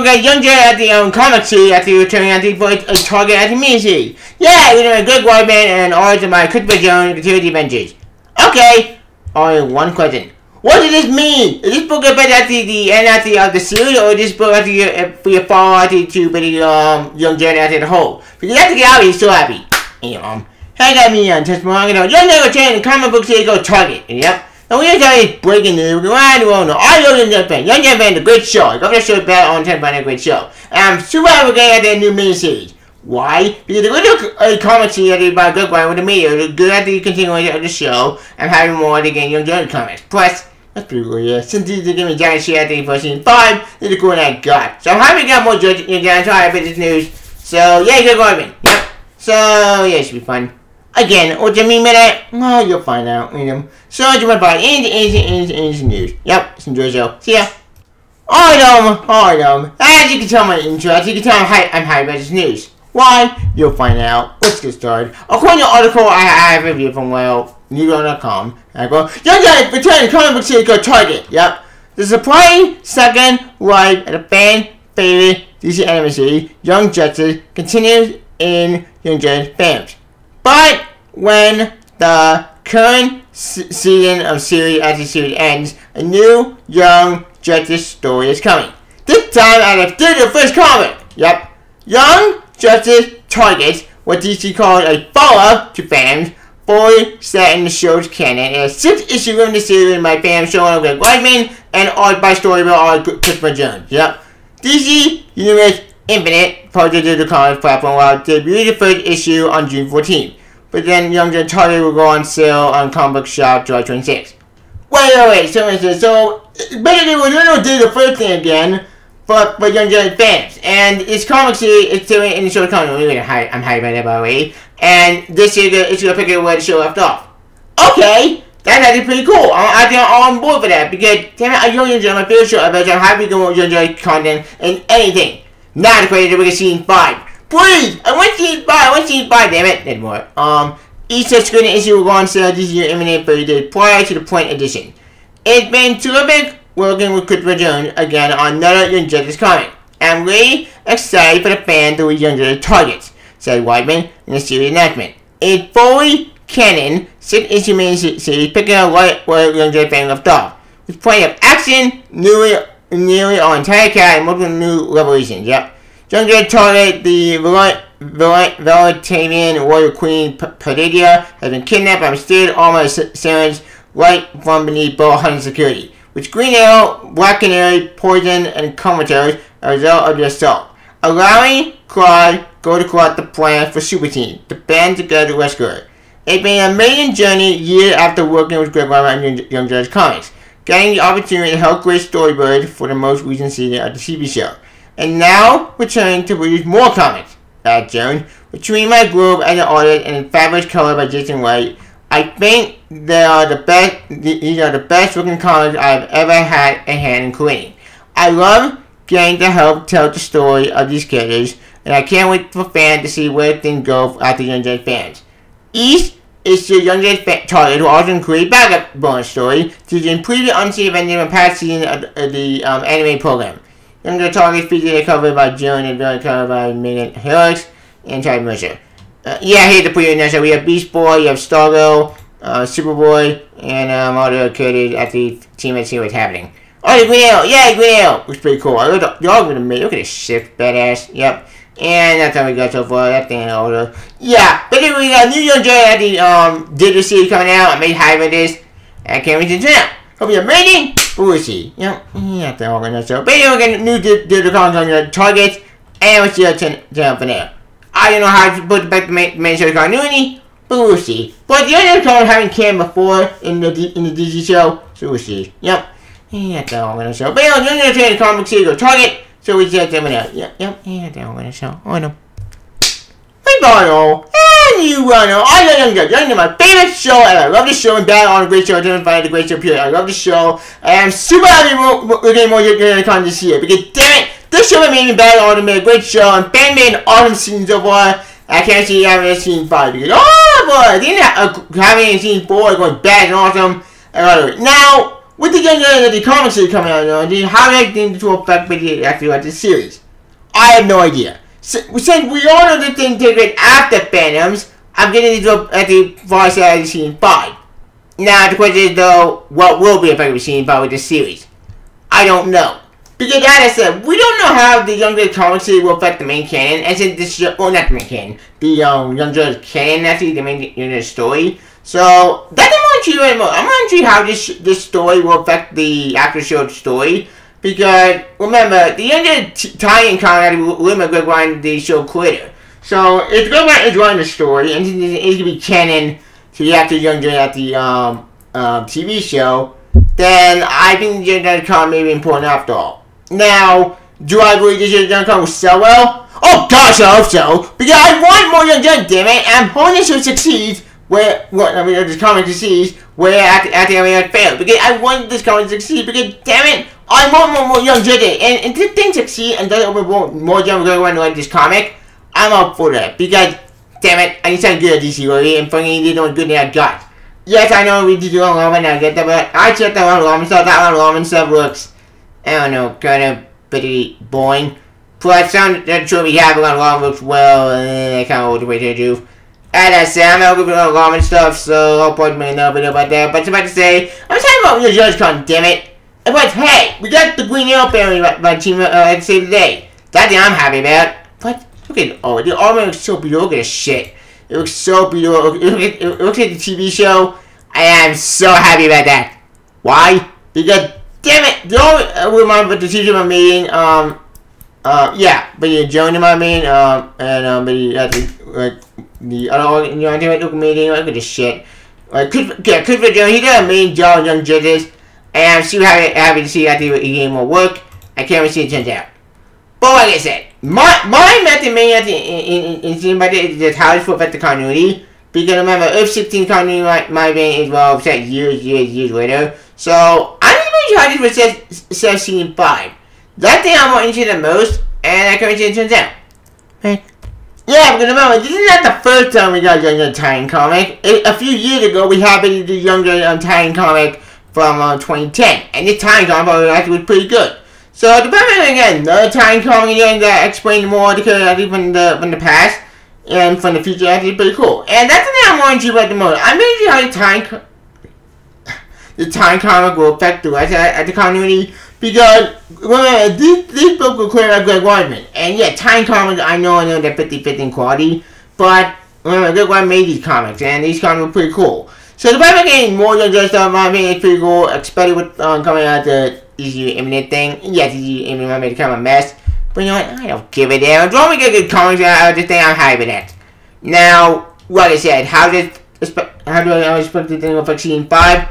will get younger at the comic sea after returning at the voice of Target at the Museum. Yeah, you know, Greg Weisman and Art by Christopher Jones to the benches. Okay, only one question. What does this mean? Is this book about at the end of the series, or is this book after your fall after to the Young Justice after the whole? Because that's the obvious, so happy. And, hey, got me on just wrong, you know, you'll never change the comic book series go Target. Yep. And we're talking breaking news around the world. All you Young Justice fans. Young Justice fans, a great show. I love that show better on 10 by a great show. And I'm super happy at that new miniseries. Why? Because the original comic series by Greg Weisman with the media was good after the continuation of the show and having more to get Young Justice comics. Plus, that's pretty cool, yeah. Since these are giving me giant shit after the first season 5, this is the cool one I got. So I'm happy to get more Young Justice. So happy this news. So, yeah, Greg Weisman. Yep. So, yeah, it should be fun. Again, what do you mean by that? Well, you'll find out, you know. So, it's about easy news. Yep, it's enjoy the show. See ya. Alright, as you can tell my intro, as you can tell I'm hyped about this news. Why? You'll find out. Let's get started. According to an article I have reviewed from, well, newground.com, I go, Young Justice return to comic book series called Target. Yep. The surprising second ride at a fan-favorite DC anime series, Young Justice, continues in Young Justice Phantoms. But when the current season of series after series ends, a new Young Justice story is coming. This time out of the first comic. Yep. Young Justice Targets, what DC calls a follow-up to Phantoms, fully set in the show's canon, and a 6-issue limited series by Phantoms showing up with Greg Weisman and art by storyboard Christopher Jones. Yep. DC Universe Infinite posted to the comics platform while it debuted the first issue on June 14th. But then Young Justice Target will go on sale on comic book shop July 26th. Wait, so basically we're going to do the first thing again for Young Justice fans. And this comic series is doing in the short comic. I'm hiding by that, by the way. And this is going to pick up where the show left off. Okay, that's actually pretty cool. I think I'm on board for that because, damn it, I don't enjoy my favorite show about how we can enjoy content and anything. Not crazy, we're gonna season 5. Please! I want season 5! I want season 5, damn it! Then more. Each subsequent issue will go on sale this year imminent 30 days prior to the point edition. It's been terrific working with Christopher Jones again on another Young Justice comic. I'm really excited for the fans to read Young Justice Targets, said Weisman in the series announcement. It's fully canon, 6-issue miniseries picking up right where Young Justice fans left off, with plenty of action, nearly our entire cast and multiple new revelations. Yep. Young Justice Target, the Veritanian royal queen Perdida, has been kidnapped by mysterious armor assailants right from beneath Boa Hunter's security, which Green Arrow, Black Canary, Poison, and Comatose as a result of the assault, allowing Clyde go to plot the plan for Super Team, the band together to rescue her. It's been an amazing journey year after working with Greg Weisman and Young Justice Comics, getting the opportunity to help create storyboards for the most recent season of the TV show, and now returning to produce more comics. Jones, between my group as an artist and fabulous color by Jason White, I think these are the best looking comics I've ever had a hand in creating. I love getting to help tell the story of these characters, and I can't wait for fans to see where things go after Young Justice fans. It's the Young Justice Target who also include backup bonus story to the previously unseen event in the past season of the anime program. Young Justice Target featured a cover by Joan and a cover by Megan Harris and Charlie Mercer. Yeah, here's the preview now. So we have Beast Boy, you have Stargirl, Superboy, and all the other characters at the team and see what's happening. Oh, the Green Arrow! Yeah, Green Arrow! Looks pretty cool. I love the argument made. Look at this shit, badass. Yep. And that's how we got so far. That thing and older. Yeah, but then we got New Young Justice at the digital series coming out. I made hype of this. I can't wait to turn out. Hope you're amazing. We'll see. Yep, yeah, that's all gonna show. But anyway, we got new digital comics on your targets, and we'll see how turn for now. I don't know how to put back the main show continuity, but we'll see. But the other comics haven't came before in the DC show, so we'll see. Yep, yeah, that's all gonna show. But anyway, New Young Justice comic series on target. So we just have out. Yeah, that one gonna show. Oh no. Hey, Barno! And you know, I love Young Justice. Young Justice is my favorite show, and I love this show and bad on a great show. I didn't find the great show period. I love this show, and I'm super happy we're getting more Young Justice this year because, damn it, this show made me bad on a great show, and fan made an awesome season so far. I can't see having season 5 because, oh boy, I didn't have having season 4 going bad and awesome. Now, With the Young Justice of the comics that are coming out on the how that came to affect the after of the series, I have no idea. Since we all know the thing took place after Phantoms, I'm getting into a, at the far side of Season 5. Now the question is though, what will be affected with Season 5 with this series? I don't know. Because as I said, we don't know how the Young Justice comic series will affect the main canon, and since this show, well not the main canon, the Young Justice canon actually, the main story. So, that's I'm not sure how this story will affect the after show story, because remember the end of tie-in comic remember Greg Weisman the show creator. So if Greg Weisman is running the story and it's gonna be canon to the after Young Justice at the TV show, then I think the Young Justice comic may be important after all. Now, do I believe this Young Justice comic will sell well? Oh gosh, I hope so, because I want more Young Justice, damn it, and I'm hoping this will succeed. This comic succeeds where after everyone failed. Because I want this comic to succeed, because damn it, I want more Young Justice. And if this thing succeeds and doesn't open more young people want to like this comic, I'm up for that. Because damn it, I need something good at DC already, and finally they don't good that I got. Yes, I know we did wrong ramen, I get that, but I checked that one ramen stuff. That one ramen stuff looks, I don't know, kind of pretty boring. Plus, that show we have around ramen looks well, and I kind of old the way to do. And I said, I'm not going to be doing ramen stuff, so I'll probably make another video about that. But I'm about to say, I'm talking about your judge con, damn it. And but hey, we got the Green Arrow family by team at the same day. That thing I'm happy about. But look at oh, the armor looks so beautiful. Look at this shit. It looks so beautiful. It looks like the TV show. I am so happy about that. Why? Because damn it, the armor remember the TV show I'm meeting. But yeah, Joan in my meeting. But you had to like. The other one, you know, look amazing, look at this shit. Like, Christopher Jones, he did an amazing job on Young Justice, and I'm super happy to see that he gave more work. I can't wait to see it turns out. But like I said, my method in seeing about this is just how this will affect the continuity, because remember, Earth-16 continuity, my opinion, is well set years later. So, I'm not really sure how this will set Season 5. That thing I'm more interested in most, and I can't wait to see it turns out. Right. Yeah, because remember, this is not the first time we got Young Justice tie-in comic. A few years ago, we had the Young Justice tie-in comic from 2010. And this tie-in comic actually was pretty good. So, depending again, another tie-in comic again that explained more the character from the past and from the future, actually pretty cool. And that's the thing I'm wanting to do about the moment. I'm going to see how the tie-in comic will affect the rest of the continuity. Because, remember, this book was created by Greg Weisman. And yeah, tie-in comics, I know they're 50/50 in quality. But, remember, Greg Weisman made these comics, and these comics were pretty cool. So, the Batman getting more than just stuff, I mean, it's pretty cool. Especially with coming out the DC Infinite thing. Yes, DC Infinite made it kind of a mess. But you know what? I don't give a damn. As long as we get good comics out of this thing, I'm happy with that. Now, like I said, how do I expect the thing to affect Season 5?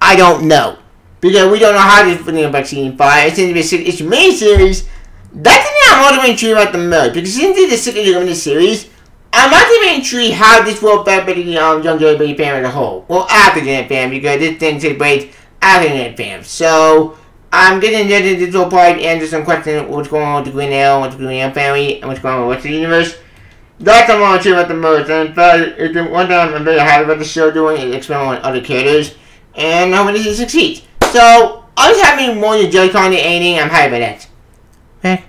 I don't know. Because we don't know how this thing affects Season 5. Since it's a main series, that's the thing I'm ultimately intrigued about the most. Because since it's the 6th year of the series, I'm ultimately intrigued how this will affect the Young Justice family as a whole. Well, after the Young Justice family, because this thing takes place after the Young Justice family. So, I'm getting into this whole part and answer some questions what's going on with the Green Arrow, what's the Green Arrow family, and what's going on with the universe. That's what I'm ultimately intrigued about the most. And in fact, it's one thing I'm very happy about the show doing is experimenting with other characters. And I'm hoping this succeeds. So, I was having more to joke on the ending, I'm happy about that.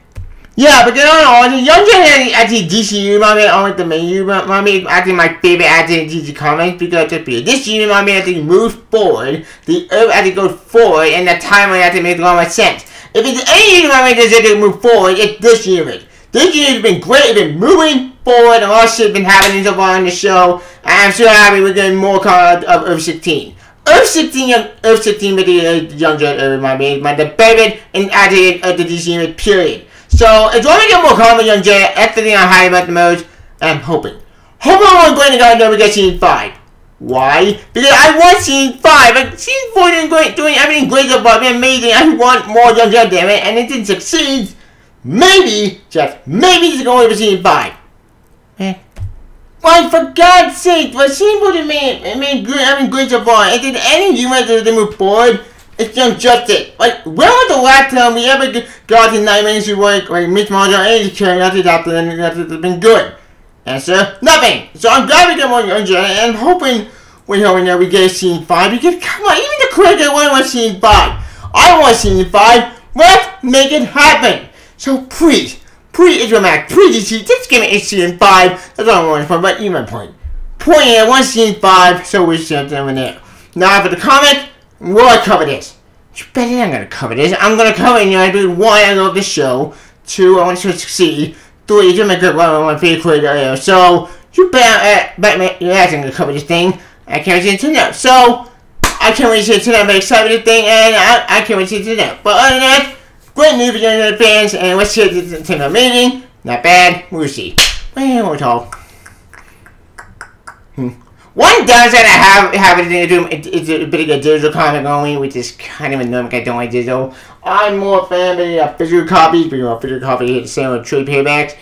Yeah, but then on the Young Justice actually DC Universe, on with the main Universe, actually my favorite actor in DC Comics, because this Universe, actually moves forward, the Earth actually goes forward, and the timeline actually makes a lot more sense. If it's any Universe that's going to move forward, it's this Universe. This Universe has been great, it's been moving forward, and a lot of shit has been happening so far on the show, and I'm so happy we're getting more coverage of Earth-16. Earth-16 with the Young Justice is my favorite and advocate of the DC Universe, period. So, as long as we get more common Young Justice, that's the thing I'm hiding about the most, I'm hoping. I'm going to go and never get Season 5. Why? Because I want Season 5, but Season 4 is doing everything great about me, amazing, I want more Young Justice, damn it, and if it succeeds, maybe, just maybe it's going to be Season 5. Why, for God's sake, what seems to me, I mean, great so far, and did any human that move forward, it's Young Justice. Like, when was the last time we ever got to 9 minutes to work, like, Miss Marjorie and any character after that, and that's been good? Answer, nothing. So I'm glad we got more Young Justice, and I'm hoping you know, whenever we get Scene 5, because, come on, even the creator want Scene 5. I want Scene 5. Let's make it happen. So please, Israel Mac, please, just give me a Scene 5. That's all I want from, but you know my point. I want Scene 5, so we should have it in. Now for the comic, will I cover this? You bet I'm going to cover this. I'm going to cover it, you know, why I love this show. 2, I want to succeed. 3, you're doing a good one on my favorite creator. So, you bet Batman, you're not going to cover this thing. I can't wait to see it tonight. So, I can't wait to see it tonight. I'm very excited for this thing, and I can't wait to see it tonight. But other than that, great new video to the fans, and let's see it tonight. Amazing, not bad, we'll see. We'll talk. One doesn't have anything to do, it's a bit of a digital comic only, which is kind of annoying, because I don't like digital. I'm more a fan of physical copies, but you know, physical copies hit the same with trade paperbacks.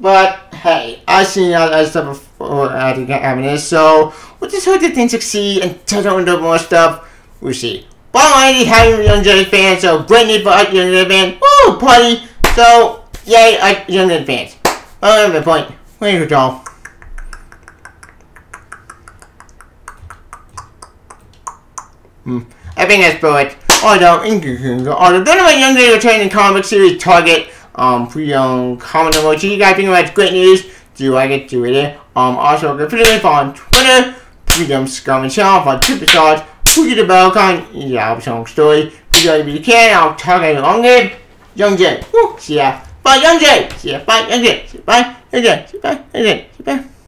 But hey, I've seen other stuff before I think having this, so we'll just hope the thing succeeds and doesn't do more stuff. We'll see. But I already have Young Justice fans, so great need for us Young Justice fans. Woo! Party! So, yay, Young Justice fans. I don't have a point. Wait for y'all. I think that's both. Although, none of my Young Justice returning in comic series Target, pre-owned comic number. So you guys think about great news. Do I get to read it? Also, go follow me on Twitter, Freedom Scum and Channel for Superstars, who get the bell icon, yeah, I'll song story. If you guys can, I'll talk at you long game. Young J. Woo! See ya. Bye, Young J. See ya. Bye, Young J. See ya. Bye, Young J. See ya. Bye, Young J. See ya. Bye, Young J. See ya. Bye.